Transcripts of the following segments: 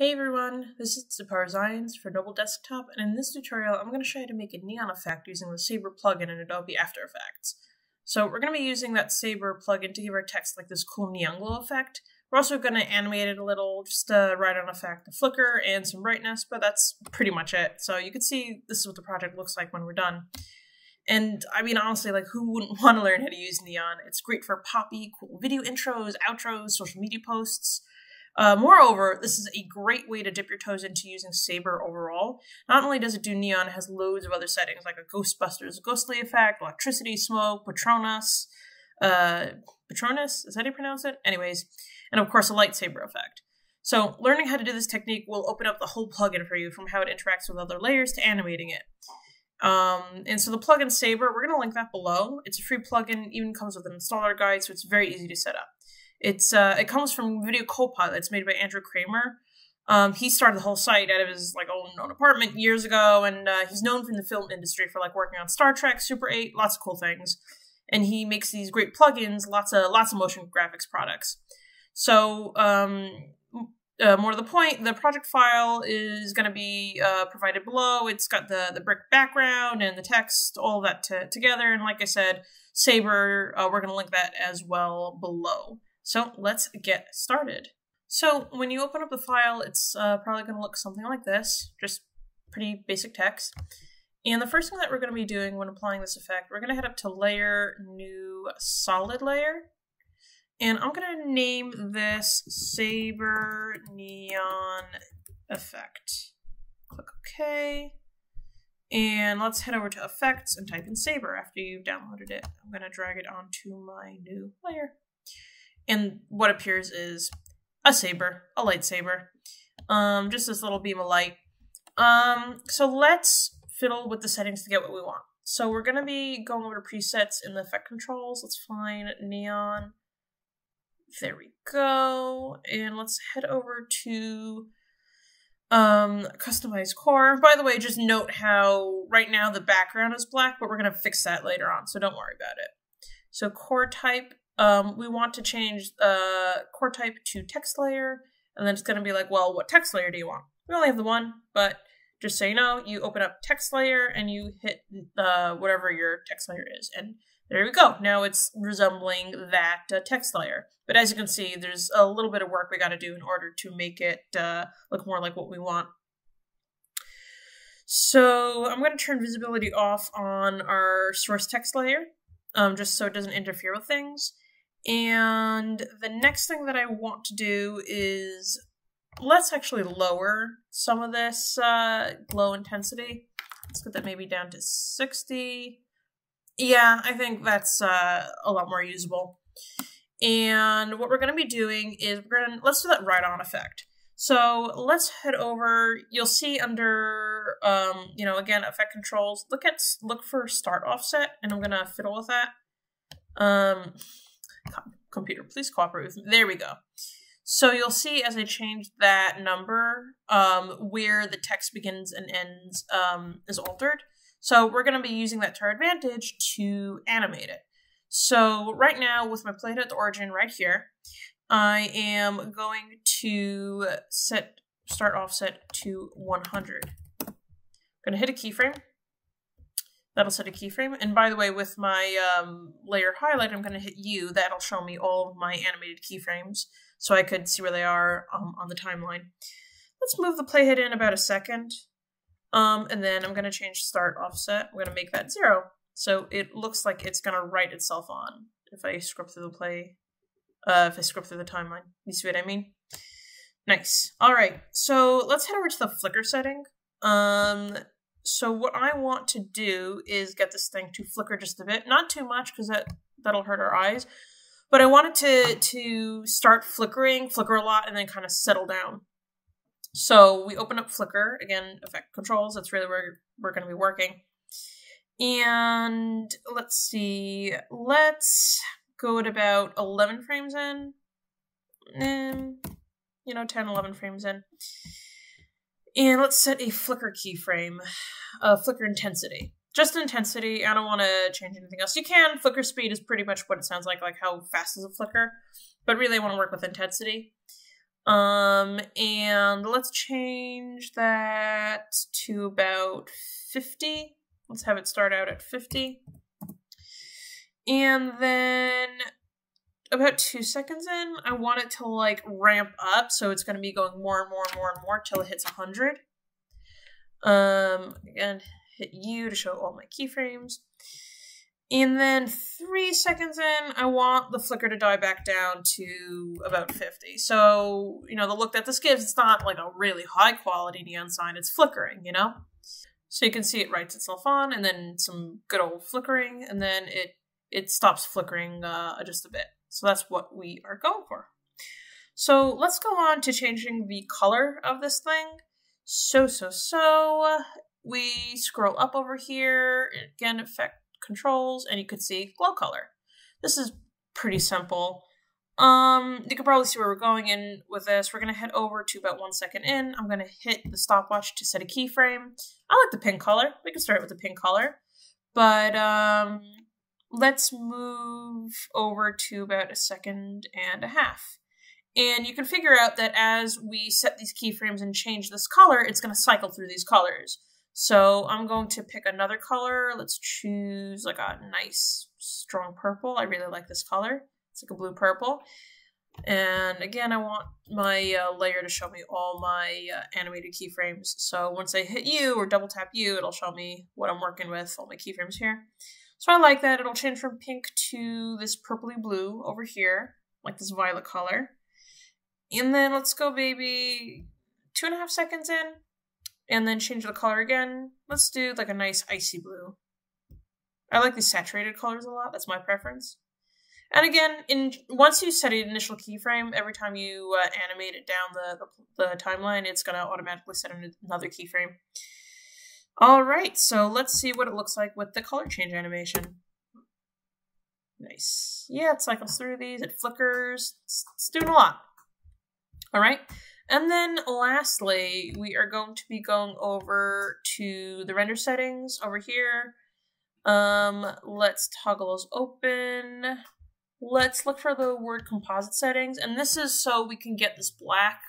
Hey everyone, this is Zapar Zions for Noble Desktop, and in this tutorial I'm going to show you how to make a neon effect using the Saber plugin in Adobe After Effects. So we're going to be using that Saber plugin to give our text like this cool neon glow effect. We're also going to animate it a little, just a ride-on effect, a flicker, and some brightness, but that's pretty much it. So you can see this is what the project looks like when we're done. And I mean, honestly, like, who wouldn't want to learn how to use neon? It's great for poppy, cool video intros, outros, social media posts. Moreover, this is a great way to dip your toes into using Saber overall. Not only does it do neon, it has loads of other settings, like a Ghostbusters ghostly effect, electricity, smoke, Patronus, is that how you pronounce it? Anyways, and of course a lightsaber effect. So learning how to do this technique will open up the whole plugin for you, from how it interacts with other layers to animating it. And so the plugin Saber, we're going to link that below. It's a free plugin, even comes with an installer guide, so it's very easy to set up. It comes from Video Copilot. It's made by Andrew Kramer. He started the whole site out of his own apartment years ago, and he's known from the film industry for working on Star Trek, Super 8, lots of cool things. And he makes these great plugins, lots of motion graphics products. So more to the point, the project file is going to be provided below. It's got the brick background and the text, all that together. And like I said, Saber, we're going to link that as well below. So let's get started. So when you open up the file, it's probably going to look something like this, just pretty basic text. And the first thing that we're going to be doing when applying this effect, we're going to head up to Layer, New, Solid Layer. And I'm going to name this Saber Neon Effect. Click OK. And let's head over to Effects and type in Saber after you've downloaded it. I'm going to drag it onto my new layer. And what appears is a saber, a lightsaber, just this little beam of light. So let's fiddle with the settings to get what we want. So we're going to be going over to presets in the effect controls. Let's find neon. There we go. And let's head over to customize core. By the way, just note how right now the background is black, but we're going to fix that later on, so don't worry about it. So core type. We want to change core type to text layer, and then it's going to be like, well, what text layer do you want? We only have the one, but just so you know, you open up text layer and you hit whatever your text layer is, and there we go. Now it's resembling that text layer. But as you can see, there's a little bit of work we got to do in order to make it look more like what we want. So I'm going to turn visibility off on our source text layer, just so it doesn't interfere with things. And the next thing that I want to do is, let's actually lower some of this glow intensity. Let's get that maybe down to 60. Yeah, I think that's a lot more usable. And what we're going to be doing is, let's do that ride-on effect. So let's head over, you'll see under, again, effect controls, look for start offset, and I'm going to fiddle with that. Computer, please cooperate with me. There we go. So you'll see as I change that number, where the text begins and ends is altered. So we're going to be using that to our advantage to animate it. So right now with my playhead at the origin right here, I am going to set start offset to 100. I'm going to hit a keyframe. That'll set a keyframe. And by the way, with my layer highlight, I'm going to hit U. That'll show me all of my animated keyframes, so I could see where they are on the timeline. Let's move the playhead in about a second. And then I'm going to change start offset. We're going to make that 0. So it looks like it's going to write itself on if I scrub through the if I scrub through the timeline. You see what I mean? Nice. All right. So let's head over to the flicker setting. So what I want to do is get this thing to flicker just a bit, not too much because that'll hurt our eyes, but I want it to start flickering, flicker a lot, and then kind of settle down. So we open up flicker, again, effect controls, that's really where we're going to be working. And let's see, let's go at about 11 frames in, and 10, 11 frames in. And let's set a flicker keyframe, flicker intensity. Just intensity, I don't want to change anything else. You can, flicker speed is pretty much what it sounds like how fast is a flicker, but really I want to work with intensity. And let's change that to about 50. Let's have it start out at 50. And then about 2 seconds in, I want it to like ramp up. So it's going to be going more and more and more and more till it hits 100. And hit U to show all my keyframes. And then 3 seconds in, I want the flicker to die back down to about 50. So, you know, the look that this gives, it's not like a really high quality neon sign, it's flickering, you know? So you can see it writes itself on, and then some good old flickering, and then it stops flickering just a bit. So that's what we are going for. So let's go on to changing the color of this thing. So we scroll up over here, again, effect controls, and you could see glow color. This is pretty simple. You can probably see where we're going in with this. We're going to head over to about 1 second in. I'm going to hit the stopwatch to set a keyframe. I like the pink color. We can start with the pink color, but let's move over to about 1.5 seconds. And you can figure out that as we set these keyframes and change this color, it's going to cycle through these colors. So I'm going to pick another color. Let's choose like a nice strong purple. I really like this color. It's like a blue purple. And again, I want my layer to show me all my animated keyframes. So once I hit U or double tap U, it'll show me what I'm working with, all my keyframes here. So I like that. It'll change from pink to this purpley blue over here, like this violet color. And then let's go maybe 2.5 seconds in, and then change the color again. Let's do like a nice icy blue. I like these saturated colors a lot. That's my preference. And again, once you set an initial keyframe, every time you animate it down the timeline, it's going to automatically set another keyframe. All right, so let's see what it looks like with the color change animation. Nice. Yeah, it cycles through these. It flickers. It's doing a lot. All right. And then lastly, we are going to be going over to the render settings over here. Let's toggle those open. Let's look for the word composite settings. And this is so we can get this black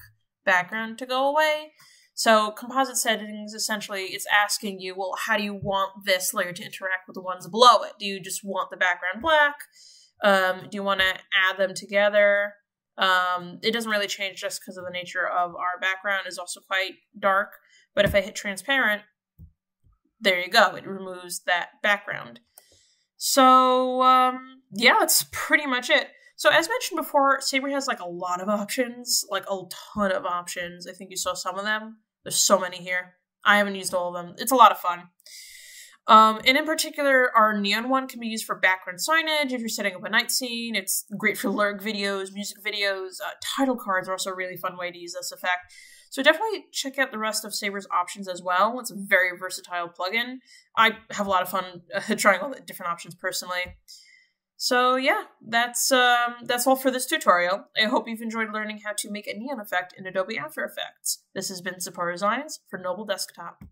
background to go away. So composite settings, essentially, it's asking you, well, how do you want this layer to interact with the ones below it? Do you just want the background black? Do you want to add them together? It doesn't really change just because of the nature of our background is also quite dark. But if I hit transparent, there you go. It removes that background. So yeah, that's pretty much it. So as mentioned before, Saber has like a lot of options, like a ton of options. I think you saw some of them. There's so many here. I haven't used all of them. It's a lot of fun. And in particular, our neon one can be used for background signage. If you're setting up a night scene, it's great for lyric videos, music videos. Title cards are also a really fun way to use this effect. So definitely check out the rest of Saber's options as well. It's a very versatile plugin. I have a lot of fun trying all the different options personally. So yeah, that's all for this tutorial. I hope you've enjoyed learning how to make a neon effect in Adobe After Effects. This has been Zapar Zions for Noble Desktop.